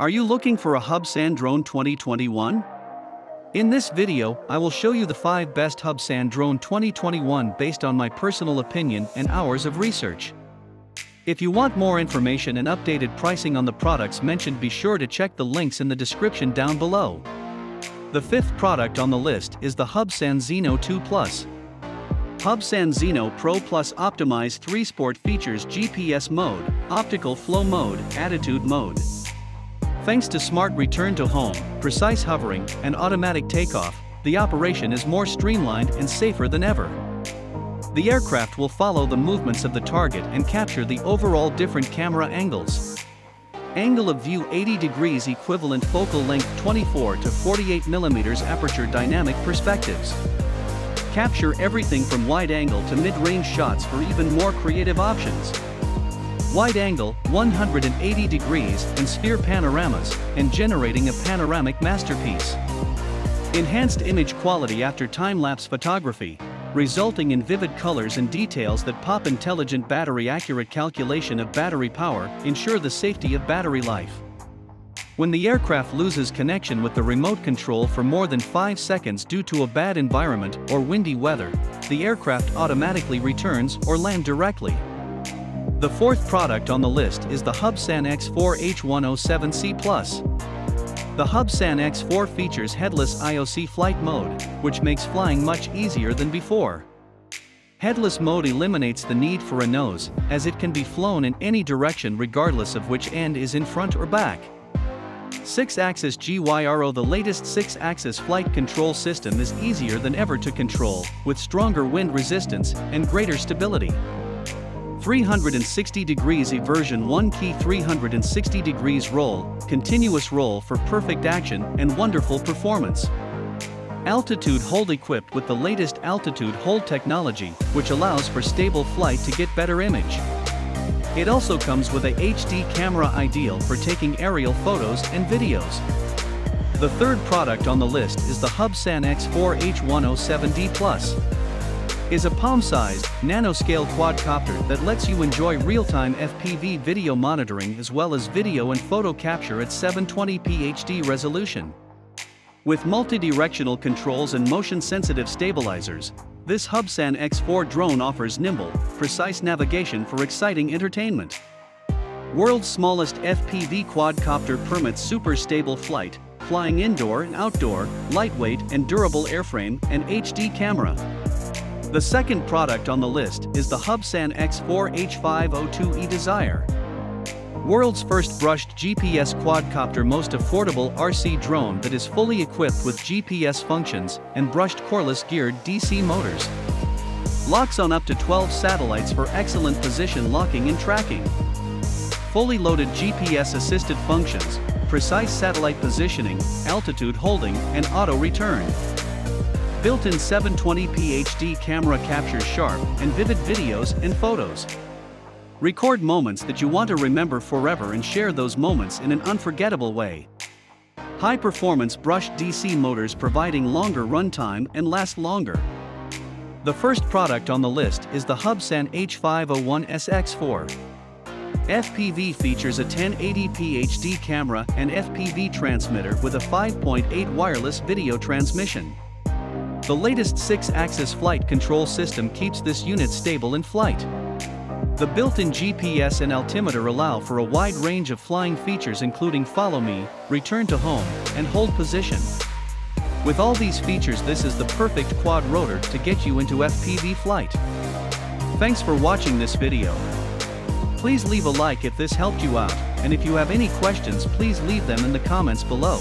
Are you looking for a Hubsan drone 2021? In this video, I will show you the 5 best Hubsan drone 2021 based on my personal opinion and hours of research. If you want more information and updated pricing on the products mentioned, be sure to check the links in the description down below. The 5th product on the list is the Hubsan Zino 2 Plus. Hubsan Zino Pro Plus Optimize 3 Sport features GPS mode, optical flow mode, attitude mode. Thanks to smart return to home, precise hovering, and automatic takeoff, the operation is more streamlined and safer than ever. The aircraft will follow the movements of the target and capture the overall different camera angles. Angle of view 80 degrees equivalent focal length 24 to 48 mm aperture dynamic perspectives. Capture everything from wide angle to mid-range shots for even more creative options. Wide angle, 180 degrees, and sphere panoramas, and generating a panoramic masterpiece. Enhanced image quality after time-lapse photography, resulting in vivid colors and details that pop. Intelligent battery accurate calculation of battery power ensure the safety of battery life. When the aircraft loses connection with the remote control for more than 5 seconds due to a bad environment or windy weather, the aircraft automatically returns or lands directly. The 4th product on the list is the Hubsan X4 H107C+. The Hubsan X4 features headless IOC flight mode, which makes flying much easier than before. Headless mode eliminates the need for a nose, as it can be flown in any direction regardless of which end is in front or back. 6-axis gyro. The latest 6-axis flight control system is easier than ever to control, with stronger wind resistance and greater stability. 360 degrees eversion, 1 key 360 degrees roll, continuous roll for perfect action and wonderful performance. Altitude hold equipped with the latest altitude hold technology, which allows for stable flight to get better image. It also comes with a HD camera ideal for taking aerial photos and videos. The 3rd product on the list is the Hubsan X4 H107D+. Is a palm-sized, nanoscale quadcopter that lets you enjoy real-time FPV video monitoring as well as video and photo capture at 720p HD resolution. With multidirectional controls and motion-sensitive stabilizers, this Hubsan X4 drone offers nimble, precise navigation for exciting entertainment. World's smallest FPV quadcopter permits super-stable flight, flying indoor and outdoor, lightweight and durable airframe and HD camera. The 2nd product on the list is the Hubsan X4 H502E Desire. World's first brushed GPS quadcopter, most affordable RC drone that is fully equipped with GPS functions and brushed coreless geared DC motors. Locks on up to 12 satellites for excellent position locking and tracking. Fully loaded GPS assisted functions, precise satellite positioning, altitude holding, and auto return. Built-in 720p HD camera captures sharp and vivid videos and photos. Record moments that you want to remember forever and share those moments in an unforgettable way. High-performance brushed DC motors providing longer runtime and last longer. The 1st product on the list is the Hubsan H501SX4. FPV features a 1080p HD camera and FPV transmitter with a 5.8 wireless video transmission. The latest 6-axis flight control system keeps this unit stable in flight. The built-in GPS and altimeter allow for a wide range of flying features including follow me, return to home, and hold position. With all these features, this is the perfect quad rotor to get you into FPV flight. Thanks for watching this video. Please leave a like if this helped you out, and if you have any questions please leave them in the comments below.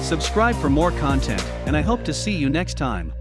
Subscribe for more content, and I hope to see you next time.